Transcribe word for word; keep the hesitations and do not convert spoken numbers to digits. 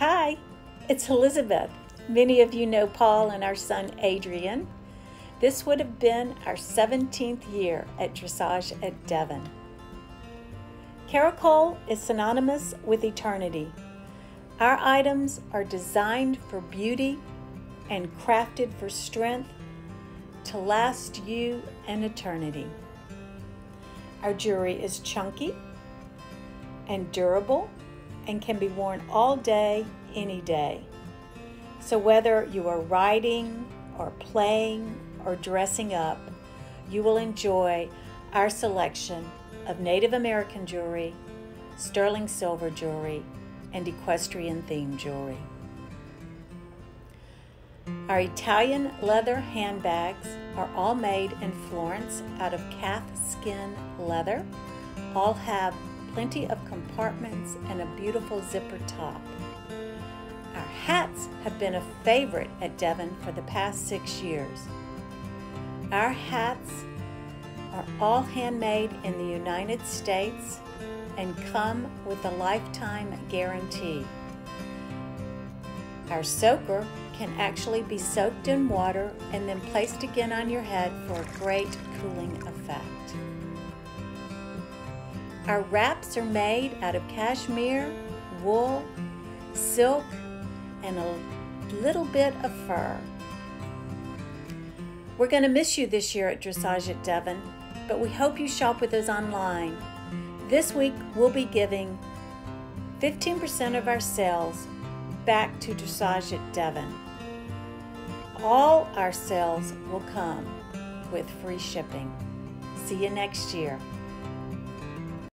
Hi, it's Elizabeth. Many of you know Paul and our son Adrian. This would have been our seventeenth year at Dressage at Devon. Caracol is synonymous with eternity. Our items are designed for beauty and crafted for strength to last you an eternity. Our jewelry is chunky and durable and can be worn all day, any day. So whether you are riding or playing or dressing up, you will enjoy our selection of Native American jewelry, sterling silver jewelry, and equestrian themed jewelry. Our Italian leather handbags are all made in Florence out of calf skin leather, all have plenty of compartments and a beautiful zipper top. Our hats have been a favorite at Devon for the past six years. Our hats are all handmade in the United States and come with a lifetime guarantee. Our soaker can actually be soaked in water and then placed again on your head for a great cooling effect. Our wraps are made out of cashmere, wool, silk, and a little bit of fur. We're going to miss you this year at Dressage at Devon, but we hope you shop with us online. This week we'll be giving fifteen percent of our sales back to Dressage at Devon. All our sales will come with free shipping. See you next year.